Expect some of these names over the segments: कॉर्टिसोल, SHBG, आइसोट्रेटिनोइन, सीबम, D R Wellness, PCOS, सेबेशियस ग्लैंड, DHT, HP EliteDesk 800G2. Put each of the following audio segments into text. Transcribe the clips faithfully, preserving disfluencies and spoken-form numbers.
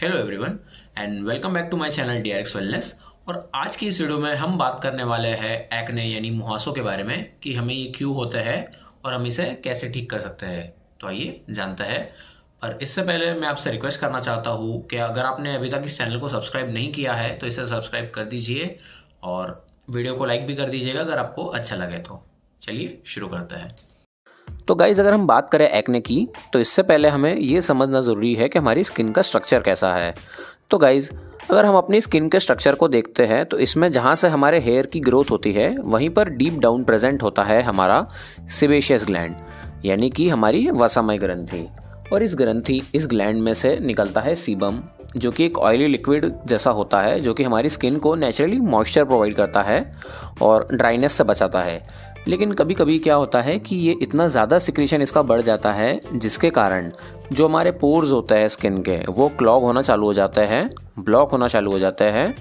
Hello everyone and welcome back to my channel D R wellness. और आज की इस वीडियो में हम बात करने वाले हैं एक्ने यानी मुहासों के बारे में कि हमें ये क्यों होता है और हम इसे कैसे ठीक कर सकते हैं। तो आइए जानते हैं, पर इससे पहले मैं आपसे रिक्वेस्ट करना चाहता हूँ कि अगर आपने अभी तक इस चैनल को सब्सक्राइब नहीं किया है तो इसे सब्सक्राइब कर दीजिए और वीडियो को लाइक भी कर दीजिएगा अगर आपको अच्छा लगे। तो चलिए शुरू करते हैं। तो गाइज़, अगर हम बात करें एक्ने की तो इससे पहले हमें ये समझना ज़रूरी है कि हमारी स्किन का स्ट्रक्चर कैसा है। तो गाइज़, अगर हम अपनी स्किन के स्ट्रक्चर को देखते हैं तो इसमें जहाँ से हमारे हेयर की ग्रोथ होती है वहीं पर डीप डाउन प्रेजेंट होता है हमारा सेबेशियस ग्लैंड यानी कि हमारी वसामय ग्रंथि। और इस ग्रंथि इस ग्लैंड में से निकलता है सीबम, जो कि एक ऑयली लिक्विड जैसा होता है जो कि हमारी स्किन को नेचुरली मॉइस्चर प्रोवाइड करता है और ड्राइनेस से बचाता है। लेकिन कभी कभी क्या होता है कि ये इतना ज़्यादा सिक्रीशन इसका बढ़ जाता है जिसके कारण जो हमारे पोर्स होते हैं स्किन के वो क्लॉग होना चालू हो जाते हैं, ब्लॉक होना चालू हो जाते हैं।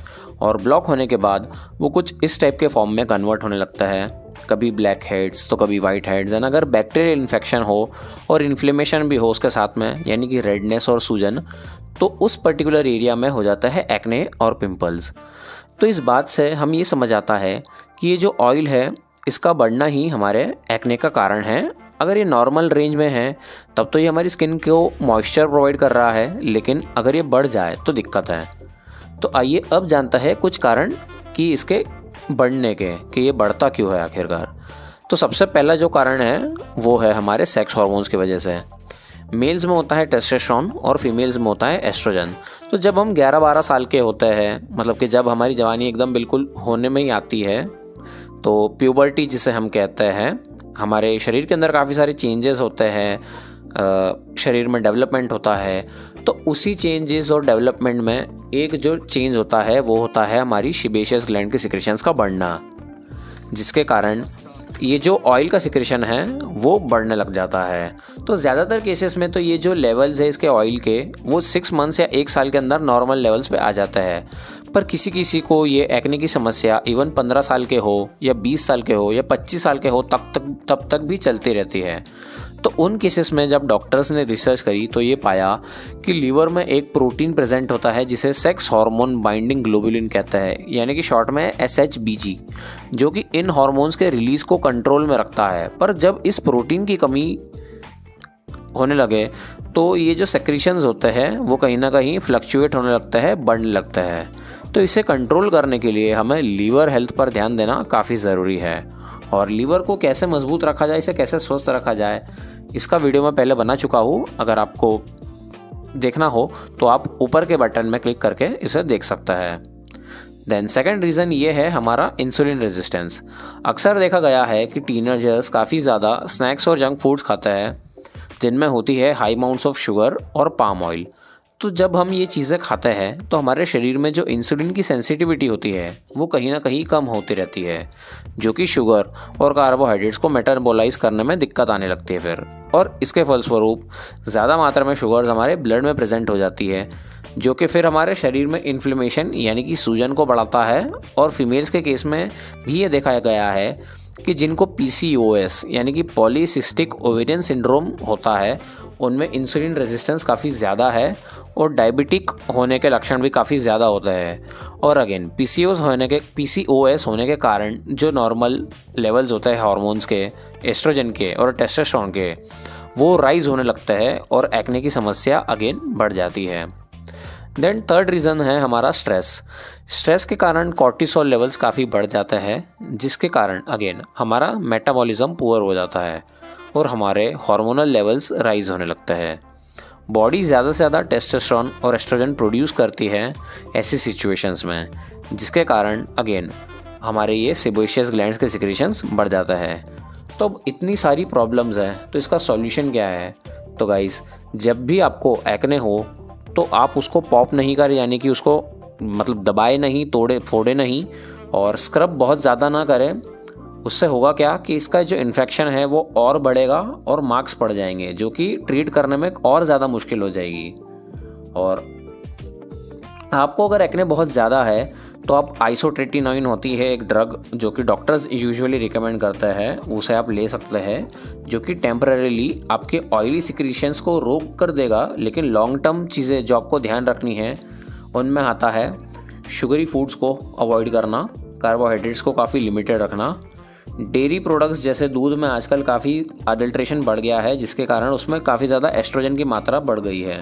और ब्लॉक होने के बाद वो कुछ इस टाइप के फॉर्म में कन्वर्ट होने लगता है, कभी ब्लैक हेड्स तो कभी वाइट हेड्स। एंड अगर बैक्टीरियल इन्फेक्शन हो और इन्फ्लेमेशन भी हो उसके साथ में यानी कि रेडनेस और सूजन, तो उस पर्टिकुलर एरिया में हो जाता है एक्ने और पिंपल्स। तो इस बात से हम ये समझ आता है कि ये जो ऑयल है इसका बढ़ना ही हमारे एक्ने का कारण है। अगर ये नॉर्मल रेंज में है तब तो ये हमारी स्किन को मॉइस्चर प्रोवाइड कर रहा है, लेकिन अगर ये बढ़ जाए तो दिक्कत है। तो आइए अब जानते हैं कुछ कारण कि इसके बढ़ने के, कि ये बढ़ता क्यों है आखिरकार। तो सबसे पहला जो कारण है वो है हमारे सेक्स हार्मोन्स की वजह से। मेल्स में होता है टेस्टोस्टेरोन और फीमेल्स में होता है एस्ट्रोजन। तो जब हम ग्यारह बारह साल के होते हैं, मतलब कि जब हमारी जवानी एकदम बिल्कुल होने में ही आती है, तो प्यूबर्टी जिसे हम कहते हैं, हमारे शरीर के अंदर काफ़ी सारे चेंजेस होते हैं, शरीर में डेवलपमेंट होता है। तो उसी चेंजेस और डेवलपमेंट में एक जो चेंज होता है वो होता है हमारी सेबेशियस ग्लैंड के सिक्रेशंस का बढ़ना, जिसके कारण ये जो ऑयल का सिक्रेशन है वो बढ़ने लग जाता है। तो ज़्यादातर केसेस में तो ये जो लेवल्स है इसके ऑयल के वो सिक्स मंथ्स या एक साल के अंदर नॉर्मल लेवल्स पे आ जाता है। पर किसी किसी को ये एक्ने की समस्या इवन पंद्रह साल के हो या बीस साल के हो या पच्चीस साल के हो तब तक तब तक भी चलती रहती है। तो उन केसेस में जब डॉक्टर्स ने रिसर्च करी तो ये पाया कि लीवर में एक प्रोटीन प्रेजेंट होता है जिसे सेक्स हार्मोन बाइंडिंग ग्लोबुलिन कहते हैं, यानी कि शॉर्ट में एस एच बी जी, जो कि इन हार्मोन्स के रिलीज को कंट्रोल में रखता है। पर जब इस प्रोटीन की कमी होने लगे तो ये जो सेक्रीशंस होते हैं वो कहीं ना कहीं फ्लक्चुएट होने लगता है, बढ़ने लगता है। तो इसे कंट्रोल करने के लिए हमें लीवर हेल्थ पर ध्यान देना काफ़ी ज़रूरी है। और लीवर को कैसे मजबूत रखा जाए, इसे कैसे स्वस्थ रखा जाए, इसका वीडियो मैं पहले बना चुका हूँ। अगर आपको देखना हो तो आप ऊपर के बटन में क्लिक करके इसे देख सकते हैं। देन सेकेंड रीज़न ये है हमारा इंसुलिन रेजिस्टेंस। अक्सर देखा गया है कि टीनएजर्स काफ़ी ज़्यादा स्नैक्स और जंक फूड्स खाते हैं जिनमें होती है हाई अमाउंट्स ऑफ शुगर और पाम ऑयल। तो जब हम ये चीज़ें खाते हैं तो हमारे शरीर में जो इंसुलिन की सेंसिटिविटी होती है वो कहीं ना कहीं कम होती रहती है, जो कि शुगर और कार्बोहाइड्रेट्स को मेटाबोलाइज करने में दिक्कत आने लगती है फिर। और इसके फलस्वरूप ज़्यादा मात्रा में शुगर्स हमारे ब्लड में प्रेजेंट हो जाती है, जो कि फिर हमारे शरीर में इन्फ्लेमेशन यानी कि सूजन को बढ़ाता है। और फीमेल्स के केस में भी ये देखा गया है कि जिनको पी सी ओ एस यानी कि पॉलीसिस्टिक ओवेरियन सिंड्रोम होता है उनमें इंसुलिन रेजिस्टेंस काफ़ी ज़्यादा है और डायबिटिक होने के लक्षण भी काफ़ी ज़्यादा होते हैं। और again P C O S होने के पी सी ओ एस होने के कारण जो नॉर्मल लेवल्स होते हैं हार्मोन्स के, एस्ट्रोजन के और टेस्टोस्टेरोन के, वो राइज होने लगते हैं और एक्ने की समस्या अगेन बढ़ जाती है। देन थर्ड रीज़न है हमारा स्ट्रेस। स्ट्रेस के कारण कॉर्टिसोल लेवल्स काफ़ी बढ़ जाते हैं, जिसके कारण अगेन हमारा मेटाबॉलिज्म पुअर हो जाता है और हमारे हार्मोनल लेवल्स राइज होने लगते हैं। बॉडी ज़्यादा से ज़्यादा टेस्टोस्टेरोन और एस्ट्रोजन प्रोड्यूस करती है ऐसी सिचुएशंस में, जिसके कारण अगेन हमारे ये सेबेशियस ग्लैंड्स के सिक्रीशंस बढ़ जाता है। तो अब इतनी सारी प्रॉब्लम्स हैं, तो इसका सॉल्यूशन क्या है? तो गाइस, जब भी आपको एक्ने हो तो आप उसको पॉप नहीं करें, यानी कि उसको मतलब दबाए नहीं, तोड़े फोड़े नहीं, और स्क्रब बहुत ज़्यादा ना करें। उससे होगा क्या कि इसका जो इन्फेक्शन है वो और बढ़ेगा और मार्क्स पड़ जाएंगे, जो कि ट्रीट करने में और ज़्यादा मुश्किल हो जाएगी। और आपको अगर एक्ने बहुत ज़्यादा है तो आप आइसोट्रेटिनोइन होती है एक ड्रग जो कि डॉक्टर्स यूजुअली रिकमेंड करता है, उसे आप ले सकते हैं, जो कि टेम्परेरीली आपके ऑयली सिक्रीशंस को रोक कर देगा। लेकिन लॉन्ग टर्म चीज़ें जो आपको ध्यान रखनी है उनमें आता है शुगरी फूड्स को अवॉइड करना, कार्बोहाइड्रेट्स को काफ़ी लिमिटेड रखना, डेयरी प्रोडक्ट्स जैसे दूध में आजकल काफ़ी अडल्ट्रेशन बढ़ गया है जिसके कारण उसमें काफ़ी ज़्यादा एस्ट्रोजन की मात्रा बढ़ गई है,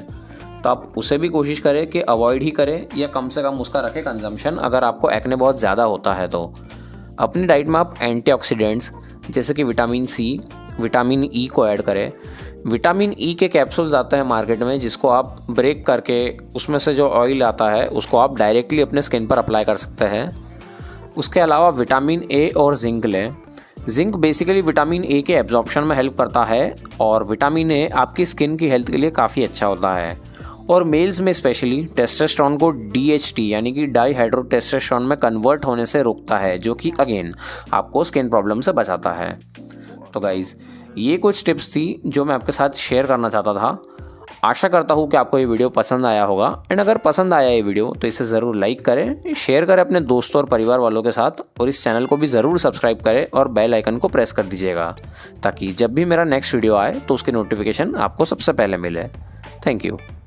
तो आप उसे भी कोशिश करें कि अवॉइड ही करें या कम से कम उसका रखें कंजम्पशन अगर आपको एक्ने बहुत ज़्यादा होता है। तो अपनी डाइट में आप एंटीऑक्सीडेंट्स जैसे कि विटामिन सी, विटामिन ई को ऐड करें। विटामिन ई के कैप्सूल्स आते हैं मार्केट में जिसको आप ब्रेक करके उसमें से जो ऑयल आता है उसको आप डायरेक्टली अपने स्किन पर अप्लाई कर सकते हैं। उसके अलावा विटामिन ए और जिंक लें। जिंक बेसिकली विटामिन ए के एब्जॉर्प्शन में हेल्प करता है और विटामिन ए आपकी स्किन की हेल्थ के लिए काफ़ी अच्छा होता है। और मेल्स में स्पेशली टेस्टोस्टेरोन को डी एच टी यानी कि डाईहाइड्रोटेस्टोस्टेरोन में कन्वर्ट होने से रोकता है, जो कि अगेन आपको स्किन प्रॉब्लम से बचाता है। तो गाइज़, ये कुछ टिप्स थी जो मैं आपके साथ शेयर करना चाहता था। आशा करता हूँ कि आपको ये वीडियो पसंद आया होगा, एंड अगर पसंद आया ये वीडियो तो इसे ज़रूर लाइक करें, शेयर करें अपने दोस्तों और परिवार वालों के साथ, और इस चैनल को भी ज़रूर सब्सक्राइब करें और बेल आइकन को प्रेस कर दीजिएगा ताकि जब भी मेरा नेक्स्ट वीडियो आए तो उसकी नोटिफिकेशन आपको सबसे पहले मिले। Thank you.